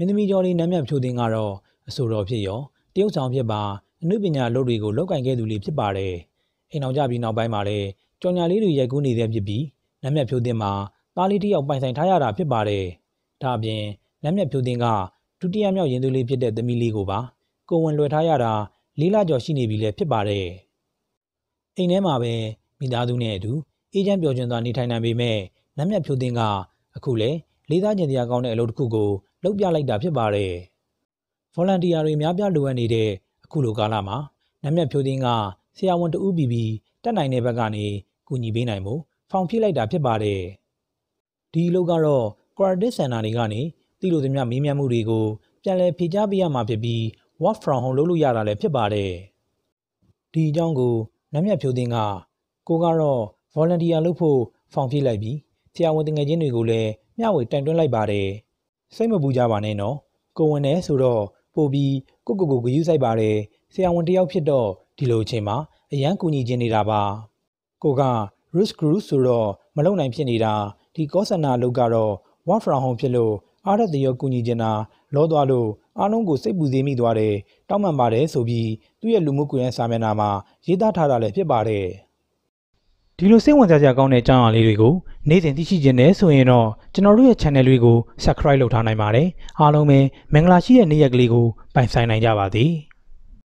मिन्मी जोड़ी नम्या चूदी गारो सूरो यो त्यों चाँपे बा नुबिन्या लोड़ी को लोग कहेंगे दूली से पारे इनाउ जा भी नाउ मारे चौनाली रुई जैकू नी देव जी नम्या चूदी माँ ताली टी अब ठाया रा फिर पारे थापे नम्या चूदीगा टूटिया म्याओ जेंदुली फिर दे मिली गोबा कोवन लोए ठाया रा लीला जोशी ने भी ले फिर पारे इन्हें मावे मिदादू ने तू इजन प्योजनता निठाइना भी मैं नम्या चूदीगा अखूले लीला जेंदिया गाँव ने लोटकू को लौक प्या लाइट फिर पारे वॉलंटियर प्या लुआ नहीं दे अखू लो काला माँ नम्या चूदीगा से आवन तो उबी तनाइने बगाने कूनी भी नाइमो फाउंफी लाइट फिर पारे दी लोग क्वारे सेना गाने तीलो तुम्हें मीमिया मूरी को प्याले फिजा भी माँ फिर भी वर्क फ्रॉम होम लोलू यारा ले फिर पारे दी जाऊंगो नम्या चूदीगा कोगारो वॉलंटियर लुफो फाउंफी लाइ भी से आवन तो जिन को ले म्यावे टाइम लाइ पारे सही में बूझा बाने नो कोवन है सूरो पोबी को यू साइ बारे से आउंटिया फिर ढिलो छेमा अं कूनी जे निराबा कोगा रुस क्रूस सूरो मलौ नाइ फिर निरा ठी कौसना लौगारो वहाँ फ्रा हों फिलो आधा दियो कूनी जेना लो द्वालो आनों को से बुझे मी द्वारे टाउम बारे सोभी तू ये लुमु कुएं सामे नामा ये दा ठारा ले फिर बारे ढिलो से वहाँ जा गाँव ने चाँव लेगो नहीं देती चीजें ने सोए नो चनौरू या चैनल को सब्सक्राइब उठाना मारे आलों में मंगलाशी या नहीं अगली को पैसा नहीं जावाती।